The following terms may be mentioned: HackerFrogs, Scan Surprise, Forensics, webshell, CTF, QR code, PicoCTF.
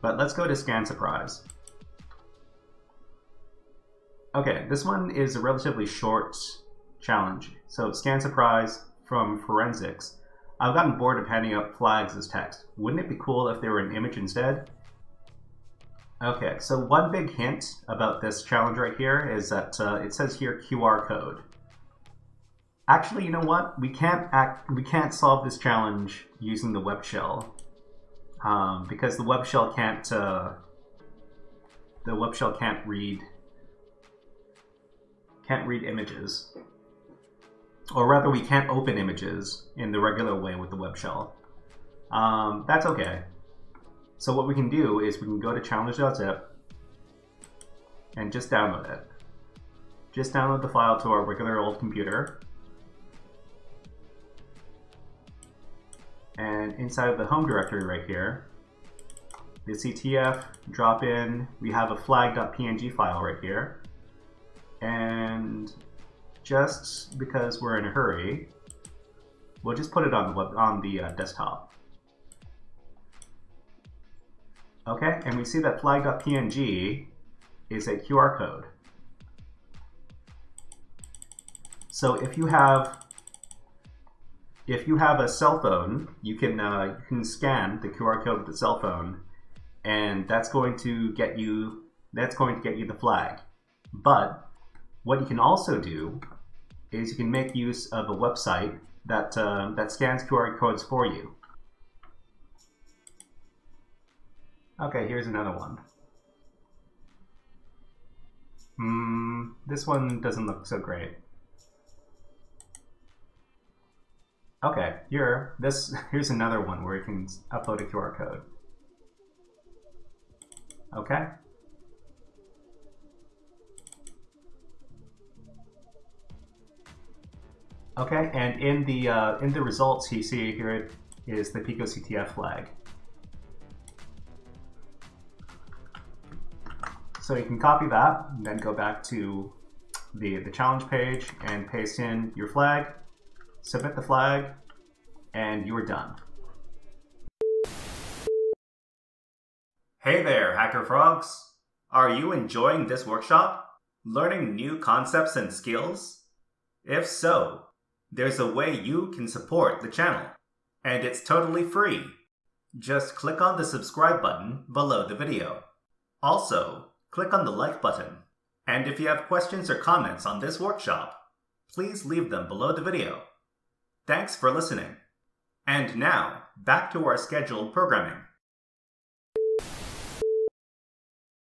But let's go to Scan Surprise. Okay, this one is a relatively short challenge. So Scan Surprise from Forensics. I've gotten bored of handing up flags as text. Wouldn't it be cool if they were an image instead? Okay, so one big hint about this challenge right here is that it says here QR code. Actually, you know what? We can't solve this challenge using the web shell. Because the web shell can't read images, or rather, we can't open images in the regular way with the web shell. That's okay. So what we can do is we can go to challenge.zip and just download it. Just download the file to our regular old computer. And inside of the home directory right here, the CTF drop in, we have a flag.png file right here. And just because we're in a hurry, we'll just put it on the desktop. Okay, and we see that flag.png is a QR code. So if you have a cell phone, you can scan the QR code with the cell phone, and that's going to get you the flag. But what you can also do is you can make use of a website that that scans QR codes for you. Okay, here's another one. This one doesn't look so great. Okay, here's another one where you can upload a QR code. Okay. Okay, and in the results you see here is the PicoCTF flag. So you can copy that, and then go back to the challenge page and paste in your flag. Submit the flag, and you're done. Hey there, HackerFrogs! Are you enjoying this workshop? Learning new concepts and skills? If so, there's a way you can support the channel, and it's totally free. Just click on the subscribe button below the video. Also, click on the like button. And if you have questions or comments on this workshop, please leave them below the video. Thanks for listening. And now, back to our scheduled programming.